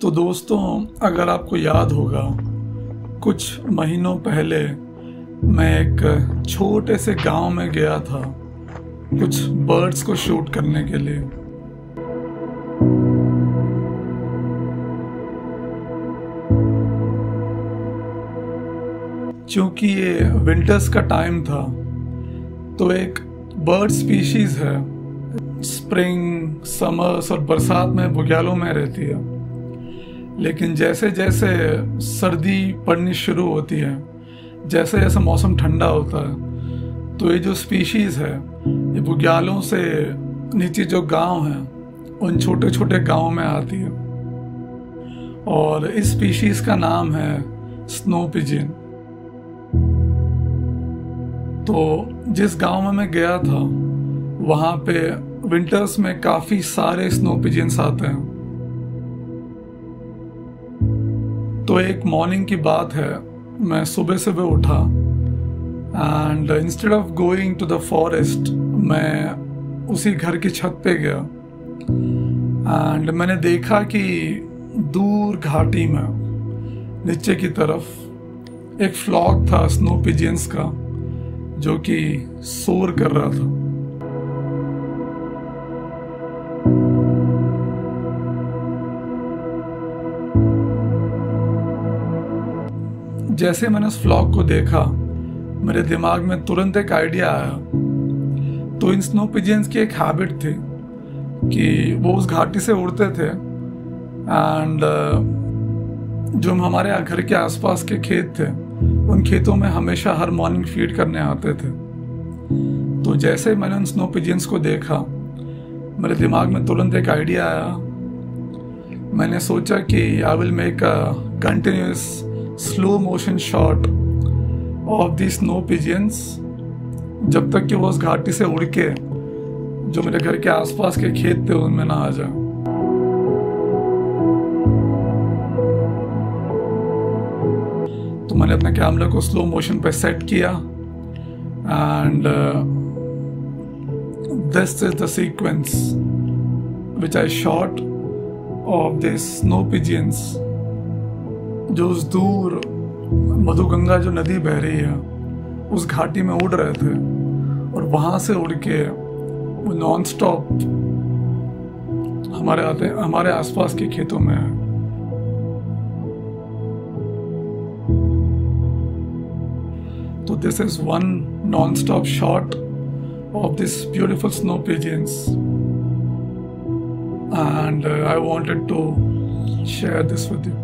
तो दोस्तों, अगर आपको याद होगा, कुछ महीनों पहले मैं एक छोटे से गांव में गया था कुछ बर्ड्स को शूट करने के लिए। क्योंकि ये विंटर्स का टाइम था, तो एक बर्ड स्पीशीज़ है स्प्रिंग, समर्स और बरसात में बुग्यालों में रहती है, लेकिन जैसे जैसे सर्दी पड़नी शुरू होती है, जैसे जैसे मौसम ठंडा होता है, तो ये जो स्पीशीज़ है ये बुग्यालों से नीचे जो गांव हैं उन छोटे छोटे गांव में आती है। और इस स्पीशीज़ का नाम है स्नो पिजिन। तो जिस गांव में मैं गया था वहाँ पे विंटर्स में काफ़ी सारे स्नो पिजिन्स आते हैं। तो एक मॉर्निंग की बात है, मैं सुबह सुबह उठा and instead of going to the forest मैं उसी घर की छत पे गया एंड मैंने देखा कि दूर घाटी में नीचे की तरफ एक फ्लॉक था स्नो पिजिन्स का जो कि शोर कर रहा था। जैसे मैंने उस फ्लॉक को देखा, मेरे दिमाग में तुरंत एक आइडिया आया। तो इन स्नो पिजिन्स की एक हैबिट थी कि वो उस घाटी से उड़ते थे एंड जो हमारे घर के आसपास के खेत थे, उन खेतों में हमेशा हर मॉर्निंग फीड करने आते थे। तो जैसे मैंने उन स्नो पिजिन्स को देखा, मेरे दिमाग में तुरंत एक आइडिया आया। मैंने सोचा कि I will make a continuous slow motion shot of the snow pigeons जब तक कि वो उस घाटी से उड़ के जो मेरे घर के आसपास के खेत थे उनमें ना आ जाए। मैंने अपने कैमरा को स्लो मोशन पे सेट किया and this is the sequence which I shot of this snow pigeons जो उस दूर मधु गंगा जो नदी बह रही है उस घाटी में उड़ रहे थे और वहाँ से उड़ के वो नॉन स्टॉप हमारे आसपास के खेतों में है। तो this is one non stop shot of this beautiful snow pigeons, and I wanted to share this with you.